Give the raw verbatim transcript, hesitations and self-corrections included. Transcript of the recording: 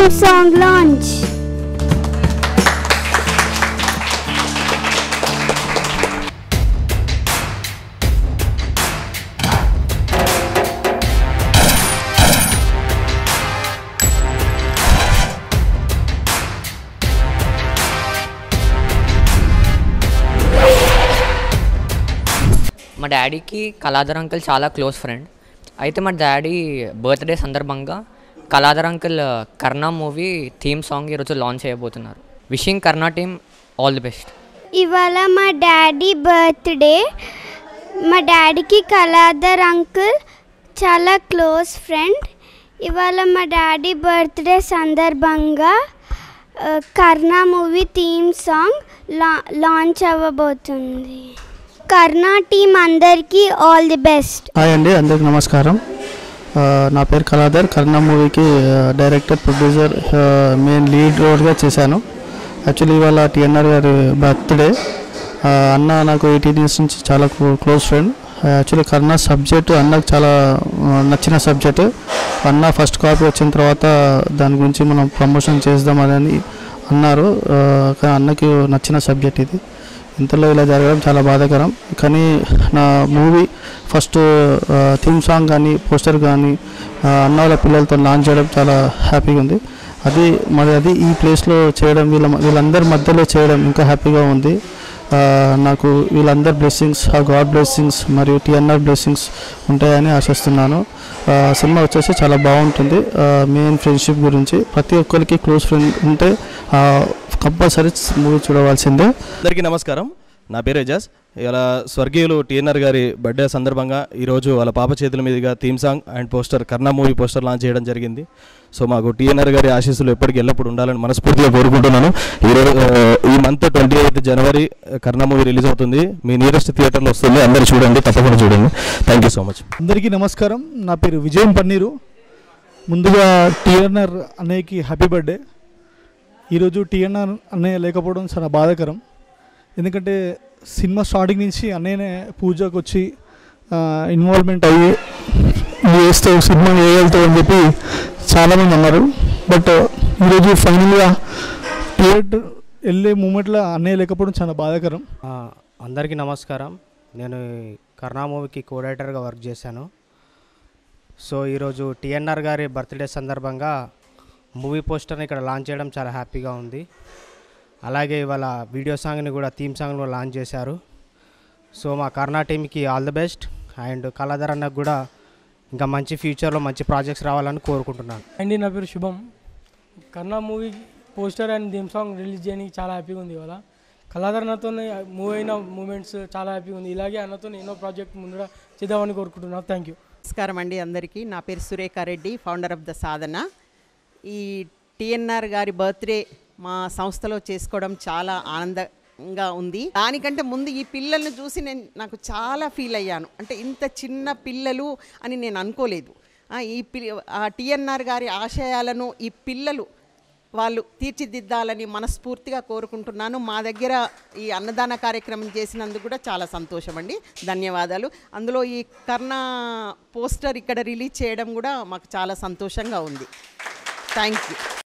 Theme song launch. మా డాడీకి Kaladhar uncle చాలా క్లోజ్ ఫ్రెండ్. అయితే మా డాడీ బర్త్డే సందర్భంగా Kaladhar uncle Karna movie theme song ఈరోజు లాంచ్ చేయబోతున్నారు. Wishing Karna team all the best. ఇవాళ మా డాడీ బర్త్డే. మా డాడీకి కళాధర్ అంకుల్ చాలా క్లోజ్ ఫ్రెండ్. ఇవాళ మా డాడీ బర్త్డే సందర్భంగా కర్ణా మూవీ థీమ్ సాంగ్ లా లాంచ్ అవ్వబోతుంది. కర్ణా టీమ్ అందరికీ ఆల్ ది బెస్ట్. హాయ్ అండి, అందరికీ నమస్కారం. నా పేరు కళాధర్. కర్ణా మూవీకి డైరెక్టర్, ప్రొడ్యూసర్, మెయిన్ లీడ్ రోల్గా చేశాను. యాక్చువల్లీ ఇవాళ టీఎన్ఆర్ గారి బర్త్డే. అన్న నాకు ఎయిటీన్ ఇయర్స్ నుంచి చాలా close friend. Actually Karna subject అన్నకు చాలా నచ్చిన సబ్జెక్టు. అన్న ఫస్ట్ కాపీ వచ్చిన తర్వాత దాని గురించి మనం ప్రమోషన్ చేద్దామని అన్నారు. కానీ అన్నకి నచ్చిన సబ్జెక్ట్ ఇది. ఇంతలో ఇలా జరగడం చాలా బాధాకరం. కానీ నా మూవీ ఫస్ట్ థీమ్ సాంగ్ కానీ పోస్టర్ కానీ అన్న వాళ్ళ పిల్లలతో లాంచ్ చేయడం చాలా హ్యాపీగా ఉంది. అది మరి అది ఈ ప్లేస్లో చేయడం, వీళ్ళ వీళ్ళందరి మధ్యలో చేయడం ఇంకా హ్యాపీగా ఉంది. నాకు వీళ్ళందరి బ్లెస్సింగ్స్, ఆ గాడ్ బ్లెస్సింగ్స్ మరియు టీఎన్ఆర్ బ్లెస్సింగ్స్ ఉంటాయని ఆశిస్తున్నాను. సినిమా వచ్చేసి చాలా బాగుంటుంది. మెయిన్ ఫ్రెండ్షిప్ గురించి, ప్రతి ఒక్కరికి క్లోజ్ ఫ్రెండ్ ఉంటే కంపల్సరీ మూవీ చూడవలసిందే. అందరికీ నమస్కారం, నా పేరు ఎజాజ్. ఇలా స్వర్గీయులు టీఎన్ఆర్ గారి బర్త్డే సందర్భంగా ఈరోజు వాళ్ళ పాప చేతుల మీదుగా theme song and poster Karna movie poster launch చేయడం జరిగింది. సో మాకు టీఎన్ఆర్ గారి ఆశీస్సులు ఎప్పటికీ ఎల్లప్పుడు ఉండాలని మనస్ఫూర్తిగా కోరుకుంటున్నాను. ఈరోజు ఈ మంత్ ట్వంటీ ఎయిత్ జనవరి కర్ణా మూవీ రిలీజ్ అవుతుంది. మీ నియరెస్ట్ థియేటర్లో వస్తుంది. అందరూ చూడండి, తప్పకుండా చూడండి. Thank you so much. అందరికీ నమస్కారం, నా పేరు విజయం పన్నీరు. ముందుగా టీఎన్ఆర్ అన్నయ్యకి హ్యాపీ బర్త్డే. ఈరోజు టీఎన్ఆర్ అన్నయ్య లేకపోవడం చాలా బాధాకరం. ఎందుకంటే సినిమా స్టార్టింగ్ నుంచి అన్నయ్యనే పూజకు వచ్చి ఇన్వాల్వ్మెంట్ అయ్యి వేస్తావు, సినిమా వేయగలుగుతావు అని చెప్పి చాలామంది అన్నారు. బట్ ఈరోజు ఫైనల్గా థియేటర్ వెళ్ళే మూమెంట్లో అన్నయ్య లేకపోవడం చాలా బాధాకరం. అందరికీ నమస్కారం, నేను కర్ణా మూవీకి కోఆర్డినేటర్గా వర్క్ చేశాను. సో ఈరోజు టీఎన్ఆర్ గారి బర్త్డే సందర్భంగా మూవీ పోస్టర్ని ఇక్కడ లాంచ్ చేయడం చాలా హ్యాపీగా ఉంది. అలాగే ఇవాళ వీడియో సాంగ్ని కూడా, థీమ్ సాంగ్ని కూడా లాంచ్ చేశారు. సో మా కర్ణా టీమ్కి all the best and Kaladhar అన్నకు కూడా ఇంకా మంచి ఫ్యూచర్లో మంచి ప్రాజెక్ట్స్ రావాలని కోరుకుంటున్నాను. అండి, నా పేరు Shubham. Karna movie poster and theme song release చేయడానికి చాలా హ్యాపీగా ఉంది. ఇవాళ కళాధర్ అన్నతో మూవ్ అయిన మూమెంట్స్ చాలా హ్యాపీగా ఉంది. ఇలాగే అన్నతో ఎన్నో ప్రాజెక్ట్ ముందు చేద్దామని కోరుకుంటున్నాను. Thank you. నమస్కారం అండి అందరికీ. నా పేరు Surekha Reddy, founder of the Sadhana. ఈ టీఎన్ఆర్ గారి బర్త్డే మా సంస్థలో చేసుకోవడం చాలా ఆనందంగా ఉంది. దానికంటే ముందు ఈ పిల్లలను చూసి నేను నాకు చాలా ఫీల్ అయ్యాను. అంటే ఇంత చిన్న పిల్లలు అని నేను అనుకోలేదు. ఈ పి ఆ టీఎన్ఆర్ గారి ఆశయాలను ఈ పిల్లలు వాళ్ళు తీర్చిదిద్దాలని మనస్ఫూర్తిగా కోరుకుంటున్నాను. మా దగ్గర ఈ అన్నదాన కార్యక్రమం చేసినందుకు కూడా చాలా సంతోషం అండి, ధన్యవాదాలు. అందులో ఈ కర్ణా పోస్టర్ ఇక్కడ రిలీజ్ చేయడం కూడా మాకు చాలా సంతోషంగా ఉంది. Thank you.